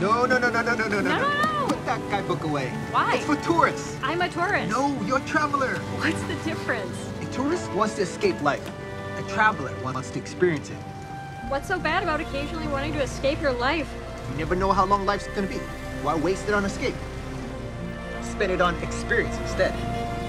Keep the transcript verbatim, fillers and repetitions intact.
No, no, no, no, no, no, no, no, no. Put that guidebook away. Why? It's for tourists. I'm a tourist. No, you're a traveler. What's the difference? A tourist wants to escape life. A traveler wants to experience it. What's so bad about occasionally wanting to escape your life? You never know how long life's gonna be. Why waste it on escape? Spend it on experience instead.